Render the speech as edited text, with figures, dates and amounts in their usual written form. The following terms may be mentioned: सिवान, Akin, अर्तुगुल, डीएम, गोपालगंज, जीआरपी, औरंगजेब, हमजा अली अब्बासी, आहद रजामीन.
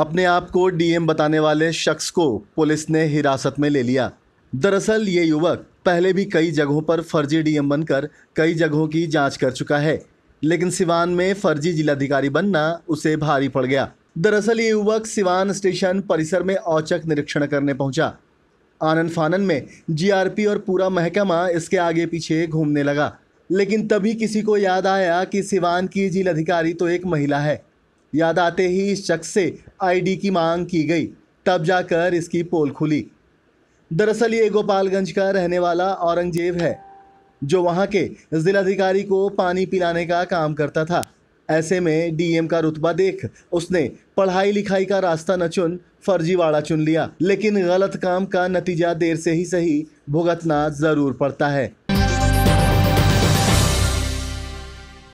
अपने आप को डीएम बताने वाले शख्स को पुलिस ने हिरासत में ले लिया। दरअसल ये युवक पहले भी कई जगहों पर फर्जी डीएम बनकर कई जगहों की जांच कर चुका है, लेकिन सिवान में फर्जी जिलाधिकारी बनना उसे भारी पड़ गया। दरअसल ये युवक सिवान स्टेशन परिसर में औचक निरीक्षण करने पहुंचा। आनन फानन में जीआरपी और पूरा महकमा इसके आगे पीछे घूमने लगा, लेकिन तभी किसी को याद आया कि सिवान की जिलाधिकारी तो एक महिला है। याद आते ही इस शख्स से आईडी की मांग की गई, तब जाकर इसकी पोल खुली। दरअसल ये गोपालगंज का रहने वाला औरंगजेब है, जो वहां के जिलाधिकारी को पानी पिलाने का काम करता था। ऐसे में डीएम का रुतबा देख उसने पढ़ाई लिखाई का रास्ता न चुन फर्जीवाड़ा चुन लिया, लेकिन गलत काम का नतीजा देर से ही सही भुगतना ज़रूर पड़ता है।